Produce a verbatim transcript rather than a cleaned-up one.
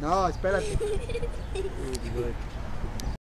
No, espérate.